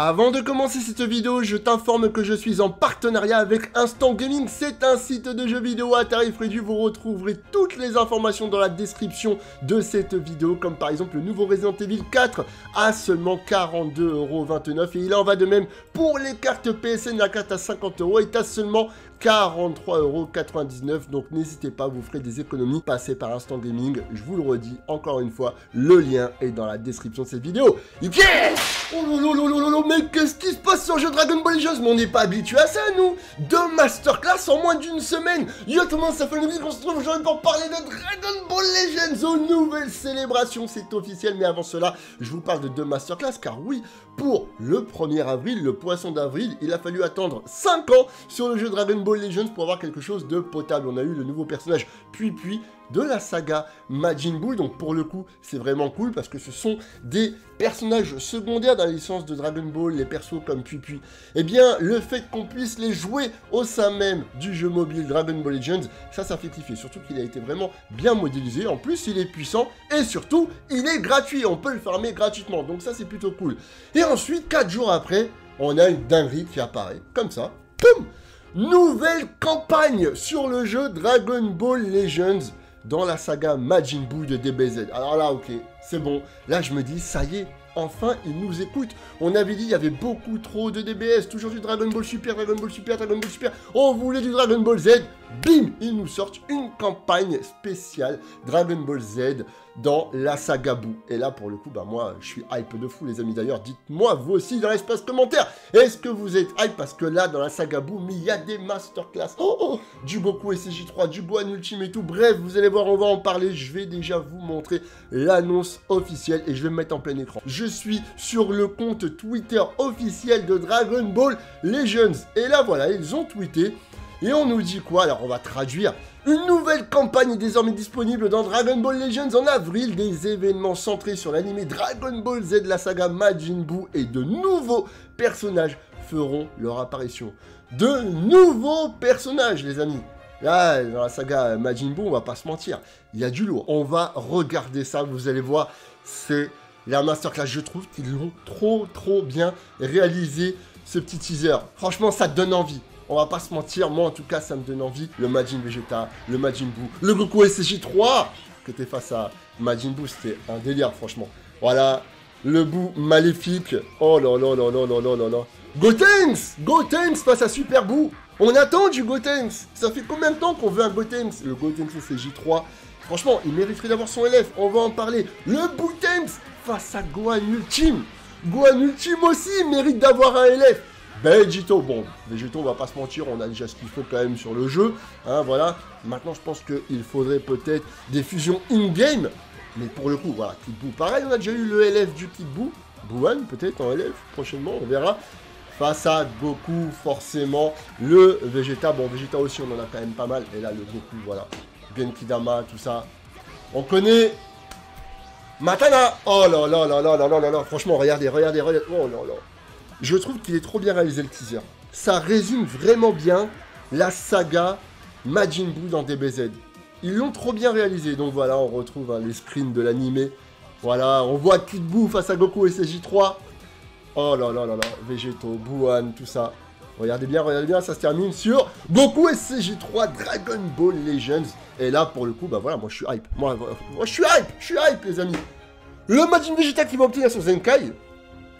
Avant de commencer cette vidéo, je t'informe que je suis en partenariat avec Instant Gaming. C'est un site de jeux vidéo à tarif réduit. Vous retrouverez toutes les informations dans la description de cette vidéo, comme par exemple le nouveau Resident Evil 4 à seulement 42,29 €. Et il en va de même pour les cartes PSN. La carte à 50 € est à seulement 43,99 €. Donc n'hésitez pas, vous ferez des économies. Passez par Instant Gaming. Je vous le redis encore une fois, le lien est dans la description de cette vidéo. Yeah! Oh lolo, mais qu'est-ce qui se passe sur jeu Dragon Ball Legends? Mais on n'est pas habitué à ça, nous. Deux masterclass en moins d'une semaine. Yo tout le monde, Sofiane le Geek, on se retrouve aujourd'hui pour parler de Dragon Ball Legends aux nouvelles célébrations. C'est officiel, mais avant cela, je vous parle de deux masterclass, car oui, pour le 1er avril, le poisson d'avril, il a fallu attendre 5 ans sur le jeu Dragon Ball Legends pour avoir quelque chose de potable. On a eu le nouveau personnage Pui Pui de la saga Majin Buu, donc pour le coup, c'est vraiment cool, parce que ce sont des personnages secondaires dans la licence de Dragon Ball, les persos comme Pui Pui. Eh bien, le fait qu'on puisse les jouer au sein même du jeu mobile Dragon Ball Legends, ça fait kiffer, surtout qu'il a été vraiment bien modélisé, en plus il est puissant, et surtout, il est gratuit, on peut le farmer gratuitement, donc ça c'est plutôt cool. Et ensuite, 4 jours après, on a une dinguerie qui apparaît, comme ça, boum! Nouvelle campagne sur le jeu Dragon Ball Legends, dans la saga Majin Buu de DBZ. Alors là, ok, c'est bon. Là, je me dis, ça y est, enfin, ils nous écoutent. On avait dit, il y avait beaucoup trop de DBS, toujours du Dragon Ball Super, Dragon Ball Super. On voulait du Dragon Ball Z. Bim, ils nous sortent une campagne spéciale Dragon Ball Z dans la saga Buu. Et là, pour le coup, bah moi, je suis hype de fou, les amis. D'ailleurs, dites-moi, vous aussi, dans l'espace commentaire, est-ce que vous êtes hype? Parce que là, dans la saga Buu, mais il y a des masterclass. Du Goku SSJ3, du Gohan Ultime et tout. Bref, vous allez voir, on va en parler. Je vais déjà vous montrer l'annonce officielle et je vais me mettre en plein écran. Je suis sur le compte Twitter officiel de Dragon Ball Legends. Et là, voilà, ils ont tweeté. Et on nous dit quoi? Alors on va traduire. Une nouvelle campagne est désormais disponible dans Dragon Ball Legends en avril. Des événements centrés sur l'anime Dragon Ball Z, la saga Majin Buu et de nouveaux personnages feront leur apparition. De nouveaux personnages, les amis. Là, dans la saga Majin Buu, on va pas se mentir, il y a du lourd. On va regarder ça, vous allez voir, c'est la masterclass. Je trouve qu'ils l'ont trop bien réalisé, ce petit teaser. Franchement, ça donne envie. On va pas se mentir, moi en tout cas ça me donne envie. Le Majin Vegeta, le Majin Buu, le Goku SSJ3 qui était face à Majin Buu, c'était un délire franchement. Voilà, le Buu maléfique. Oh là là là là là là là là. Gotenks! Gotenks face à Super Buu. On attend du Gotenks. Ça fait combien de temps qu'on veut un Gotenks? Le Gotenks SSJ3. Franchement, il mériterait d'avoir son LF, on va en parler. Le Buu-Temps face à Gohan Ultime. Gohan Ultime aussi mérite d'avoir un LF. Vegito, bon, Vegito, on va pas se mentir, on a déjà ce qu'il faut quand même sur le jeu, hein, voilà. Maintenant, je pense qu'il faudrait peut-être des fusions in-game, mais pour le coup, voilà, Kid Buu, pareil, on a déjà eu le LF du Kid Buu, Buuhan peut-être en LF, prochainement, on verra. Face à Goku, forcément, le Vegeta, bon, Vegeta aussi, on en a quand même pas mal, et là, le Goku, voilà, Genkidama, tout ça, on connaît. Matana, oh là là là là là là là là, franchement, regardez, oh là là. Je trouve qu'il est trop bien réalisé, le teaser. Ça résume vraiment bien la saga Majin Buu dans DBZ. Ils l'ont trop bien réalisé. Donc voilà, on retrouve hein, les screens de l'animé. Voilà, on voit Kid Buu face à Goku SSJ3. Oh là là là là, Vegito, Buuhan, tout ça. Regardez bien, ça se termine sur Goku SSJ3 Dragon Ball Legends. Et là, pour le coup, bah voilà, moi je suis hype. Moi je suis hype, les amis. Le Majin Vegeta qui va obtenir son Zenkai.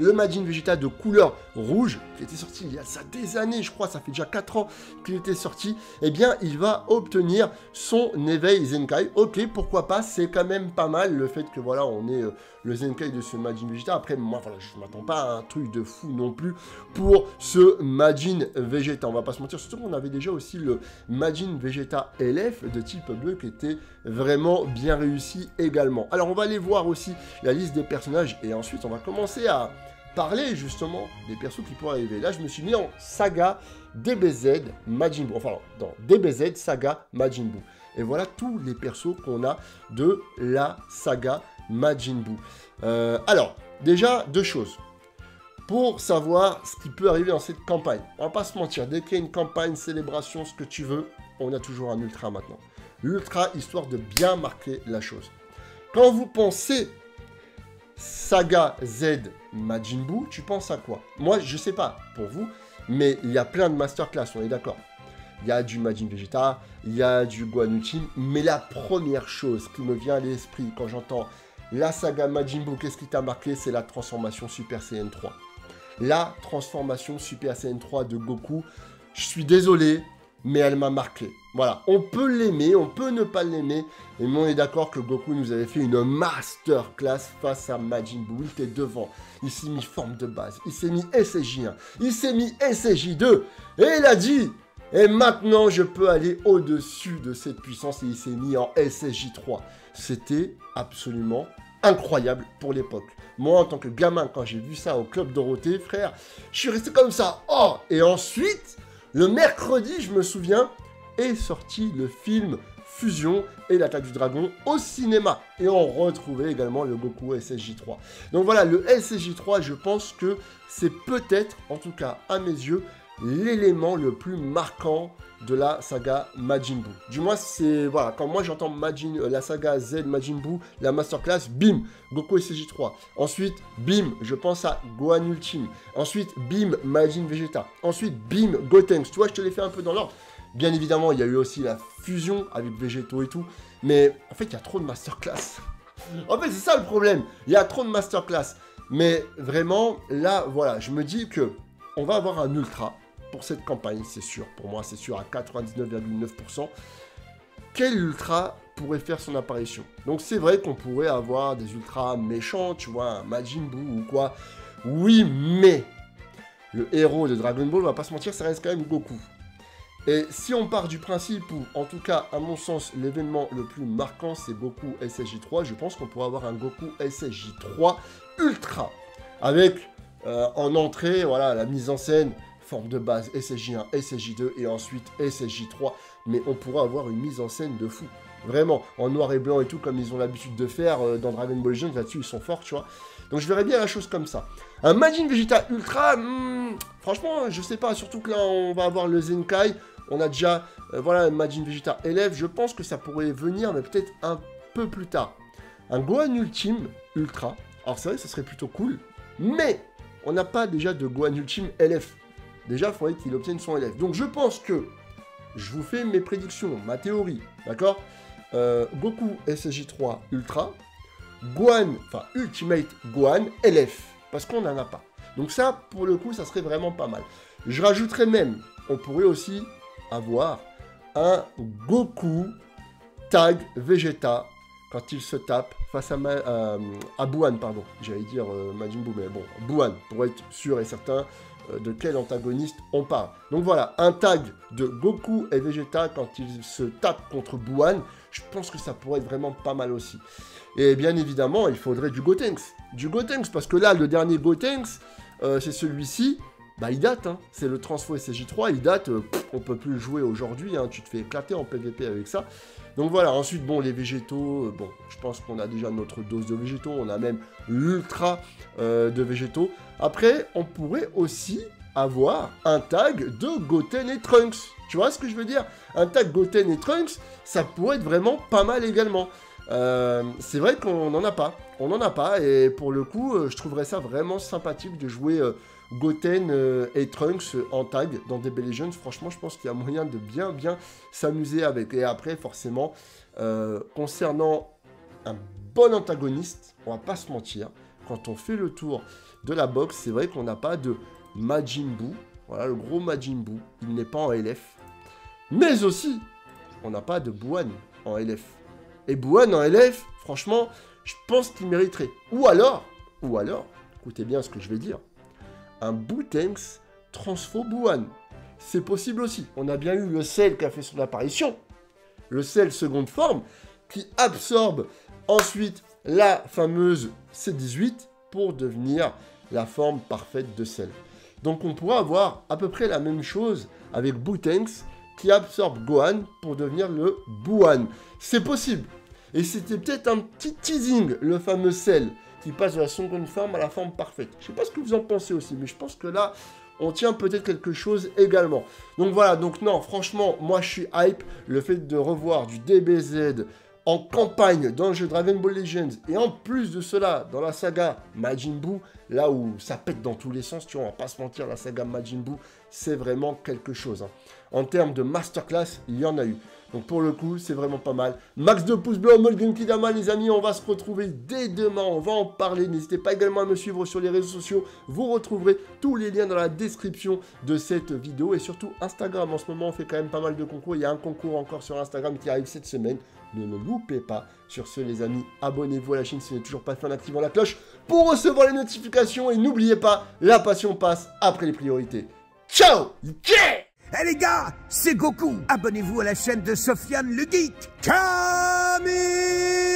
Le Majin Vegeta de couleur rouge, qui était sorti il y a ça des années, je crois, ça fait déjà 4 ans qu'il était sorti, eh bien, il va obtenir son éveil Zenkai. Ok, pourquoi pas, c'est quand même pas mal le fait que, voilà, on ait le Zenkai de ce Majin Vegeta. Après, moi, voilà, je m'attends pas à un truc de fou non plus pour ce Majin Vegeta. On va pas se mentir, surtout qu'on avait déjà aussi le Majin Vegeta LF de type bleu qui était vraiment bien réussi également. Alors, on va aller voir aussi la liste des personnages et ensuite, on va commencer à parler justement des persos qui pourraient arriver. Là, je me suis mis en saga DBZ Majin Buu. Enfin, dans DBZ saga Majin Buu. Et voilà tous les persos qu'on a de la saga Majin Buu. Alors, déjà, deux choses. Pour savoir ce qui peut arriver dans cette campagne. On va pas se mentir. Dès qu'il y a une campagne, célébration, ce que tu veux, on a toujours un ultra maintenant. L'ultra, histoire de bien marquer la chose. Quand vous pensez Saga Z Majin Buu, tu penses à quoi? Moi, je sais pas pour vous, mais il y a plein de masterclass, on est d'accord. Il y a du Majin Vegeta, il y a du Gohan Ultime, mais la première chose qui me vient à l'esprit quand j'entends la saga Majin Buu, qu'est-ce qui t'a marqué? C'est la transformation Super Saiyan 3. La transformation Super Saiyan 3 de Goku, je suis désolé, mais elle m'a marqué. Voilà, on peut l'aimer, on peut ne pas l'aimer, et on est d'accord que Goku nous avait fait une masterclass face à Majin Buu. Il était devant, il s'est mis forme de base, il s'est mis SSJ1, il s'est mis SSJ2, et il a dit: et maintenant, je peux aller au-dessus de cette puissance, et il s'est mis en SSJ3. C'était absolument incroyable pour l'époque. Moi, en tant que gamin, quand j'ai vu ça au Club Dorothée, frère, je suis resté comme ça. Oh! Et ensuite, le mercredi, je me souviens, est sorti le film Fusion et l'attaque du dragon au cinéma. Et on retrouvait également le Goku SSJ3. Donc voilà, le SSJ3, je pense que c'est peut-être, en tout cas à mes yeux, l'élément le plus marquant de la saga Majin Buu. Du moins, c'est... Voilà, quand moi j'entends la saga Z Majin Buu, la masterclass, bim, Goku SSJ3. Ensuite, bim, je pense à Gohan Ultime. Ensuite, bim, Majin Vegeta. Ensuite, bim, Gotenks. Tu vois, je te l'ai fait un peu dans l'ordre. Bien évidemment, il y a eu aussi la fusion avec Vegito et tout. Mais en fait, il y a trop de masterclass. En fait, c'est ça le problème. Il y a trop de masterclass. Mais vraiment, là, voilà, je me dis que on va avoir un ultra pour cette campagne, c'est sûr. Pour moi, c'est sûr à 99,9%. Quel ultra pourrait faire son apparition? Donc, c'est vrai qu'on pourrait avoir des ultras méchants, tu vois, un Majin Buu ou quoi. Oui, mais le héros de Dragon Ball, on va pas se mentir, ça reste quand même Goku. Et si on part du principe où, en tout cas, à mon sens, l'événement le plus marquant, c'est Goku SSJ3, je pense qu'on pourrait avoir un Goku SSJ3 ultra. Avec, en entrée, voilà, la mise en scène, forme de base, SSJ1, SSJ2 et ensuite SSJ3, mais on pourra avoir une mise en scène de fou. Vraiment, en noir et blanc et tout, comme ils ont l'habitude de faire dans Dragon Ball Legends, là-dessus ils sont forts, tu vois. Donc je verrais bien la chose comme ça. Un Majin Vegeta Ultra, franchement, je sais pas, surtout que là on va avoir le Zenkai, on a déjà, voilà, Majin Vegeta LF, je pense que ça pourrait venir, mais peut-être un peu plus tard. Un Gohan Ultime Ultra, alors c'est vrai que ça serait plutôt cool, mais on n'a pas déjà de Gohan Ultime LF. Déjà, il faudrait qu'il obtienne son élève. Donc, je pense que je vous fais mes prédictions, ma théorie, d'accord? Goku SSJ3 Ultra, Gohan, enfin Ultimate Gohan LF, parce qu'on n'en a pas. Donc ça, pour le coup, ça serait vraiment pas mal. Je rajouterais même, on pourrait aussi avoir un Goku Tag Vegeta quand il se tape face à Buuhan, pardon. J'allais dire Majin Buu, mais bon, Buuhan, pour être sûr et certain de quel antagoniste on parle. Donc voilà, un tag de Goku et Vegeta quand ils se tapent contre Buuhan, je pense que ça pourrait être vraiment pas mal aussi. Et bien évidemment, il faudrait du Gotenks. Du Gotenks, parce que là, le dernier Gotenks, c'est celui-ci, bah il date, hein. C'est le transfo SSJ3, il date, on peut plus le jouer aujourd'hui, hein. Tu te fais éclater en PVP avec ça. Donc voilà, ensuite, bon, les végétaux, bon, je pense qu'on a déjà notre dose de végétaux, on a même l'ultra de végétaux. Après, on pourrait aussi avoir un tag de Goten et Trunks. Tu vois ce que je veux dire? Un tag Goten et Trunks, ça pourrait être vraiment pas mal également. C'est vrai qu'on n'en a pas, on n'en a pas, et pour le coup, je trouverais ça vraiment sympathique de jouer Goten et Trunks en tag dans DBL Legends. Franchement, je pense qu'il y a moyen de bien s'amuser avec. Et après, forcément, concernant un bon antagoniste, on va pas se mentir, quand on fait le tour de la box, c'est vrai qu'on n'a pas de Majin Buu, voilà le gros Majin Buu, il n'est pas en LF, mais aussi, on n'a pas de Buuhan en LF. Et Buuhan en LF, franchement, je pense qu'il mériterait. Ou alors, écoutez bien ce que je vais dire, un Buu-Temps transfo Buuhan. C'est possible aussi. On a bien eu le Cell qui a fait son apparition. Le Cell seconde forme qui absorbe ensuite la fameuse C18 pour devenir la forme parfaite de Cell. Donc on pourra avoir à peu près la même chose avec Buu-Temps qui absorbe Gohan pour devenir le Buuhan. C'est possible. Et c'était peut-être un petit teasing, le fameux Cell, qui passe de la seconde forme à la forme parfaite. Je sais pas ce que vous en pensez aussi, mais je pense que là, on tient peut-être quelque chose également. Donc voilà, donc non, franchement, moi je suis hype. Le fait de revoir du DBZ en campagne dans le jeu Dragon Ball Legends, et en plus de cela, dans la saga Majin Buu, là où ça pète dans tous les sens, tu vois, on va pas se mentir, la saga Majin Buu, c'est vraiment quelque chose. Hein. En termes de masterclass, il y en a eu. Donc pour le coup, c'est vraiment pas mal. Max de pouces bleus en mode Genkidama, les amis. On va se retrouver dès demain. On va en parler. N'hésitez pas également à me suivre sur les réseaux sociaux. Vous retrouverez tous les liens dans la description de cette vidéo. Et surtout Instagram. En ce moment, on fait quand même pas mal de concours. Il y a un concours encore sur Instagram qui arrive cette semaine. Ne le loupez pas. Sur ce, les amis, abonnez-vous à la chaîne si vous n'êtes toujours pas fait en activant la cloche pour recevoir les notifications. Et n'oubliez pas, la passion passe après les priorités. Ciao, yeah. Eh les gars, c'est Goku. Abonnez-vous à la chaîne de Sofiane le Geek. Camille.